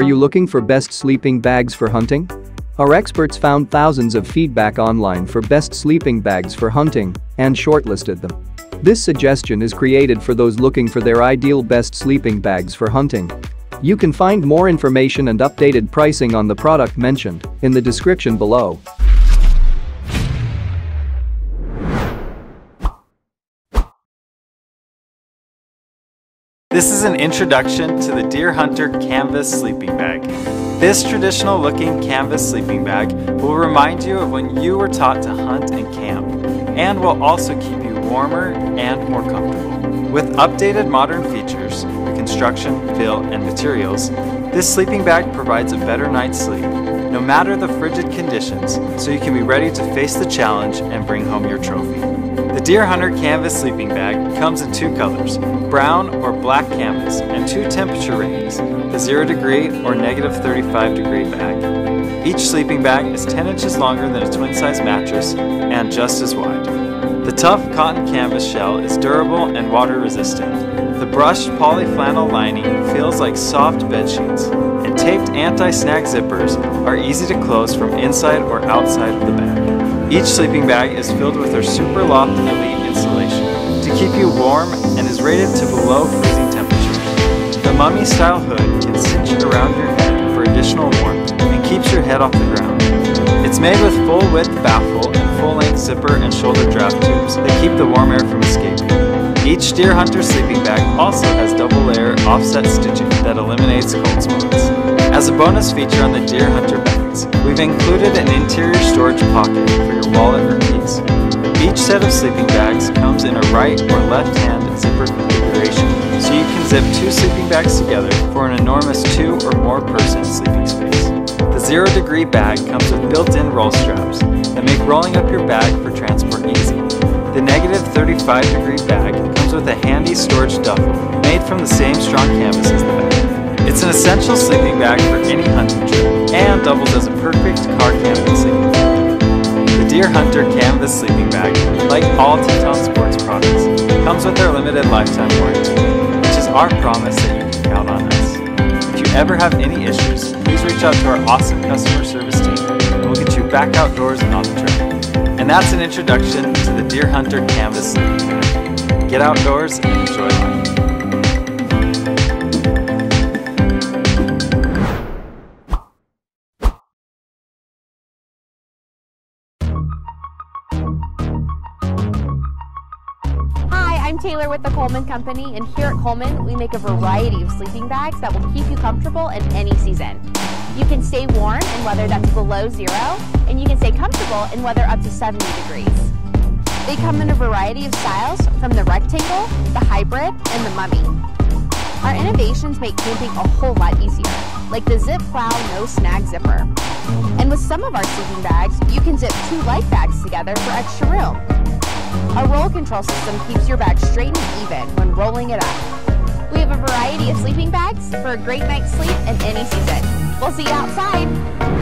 Are you looking for best sleeping bags for hunting? Our experts found thousands of feedback online for best sleeping bags for hunting and shortlisted them. This suggestion is created for those looking for their ideal best sleeping bags for hunting. You can find more information and updated pricing on the product mentioned in the description below. This is an introduction to the Deer Hunter Canvas Sleeping Bag. This traditional looking canvas sleeping bag will remind you of when you were taught to hunt and camp, and will also keep you warmer and more comfortable. With updated modern features, the construction, fill, and materials, this sleeping bag provides a better night's sleep, no matter the frigid conditions, so you can be ready to face the challenge and bring home your trophy. The Deer Hunter Canvas Sleeping Bag comes in two colors, brown or black canvas, and two temperature ratings, the 0 degree or -35 degree bag. Each sleeping bag is 10 inches longer than a twin-size mattress and just as wide. The tough cotton canvas shell is durable and water resistant. The brushed polyflannel lining feels like soft bed sheets, and taped anti-snag zippers are easy to close from inside or outside of the bag. Each sleeping bag is filled with our Super Loft Elite insulation to keep you warm and is rated to below freezing temperatures. The mummy-style hood can cinch it around your head for additional warmth and keeps your head off the ground. It's made with full-width baffle and full-length zipper and shoulder draft tubes that keep the warm air from escaping. Each Deer Hunter sleeping bag also has double-layer offset stitching that eliminates cold spots. As a bonus feature on the Deer Hunter bags, we've included an interior storage pocket for your wallet or keys. Each set of sleeping bags comes in a right or left-hand zipper configuration, so you can zip two sleeping bags together for an enormous two or more person sleeping space. The 0 degree bag comes with built-in roll straps that make rolling up your bag for transport easy. The -35 degree bag comes with a handy storage duffel made from the same strong canvas as the bag. It's an essential sleeping bag for any hunting trip and doubles as a perfect car camping sleeping bag. The Deer Hunter Canvas Sleeping Bag, like all Teton Sports products, comes with their limited lifetime warranty, which is our promise that you can count on us. If you ever have any issues, please reach out to our awesome customer service team and we'll get you back outdoors and on the trail. And that's an introduction to the Deer Hunter Canvas Sleeping Bag. Get outdoors and enjoy life. Hi, I'm Taylor with the Coleman Company, and here at Coleman, we make a variety of sleeping bags that will keep you comfortable in any season. You can stay warm in weather that's below zero, and you can stay comfortable in weather up to 70 degrees. They come in a variety of styles, from the rectangle, the hybrid, and the mummy. Our innovations make camping a whole lot easier, like the Zip Plow No Snag Zipper. And with some of our sleeping bags, you can zip two light bags together for extra room. Our roll control system keeps your bag straight and even when rolling it up. We have a variety of sleeping bags for a great night's sleep in any season. We'll see you outside.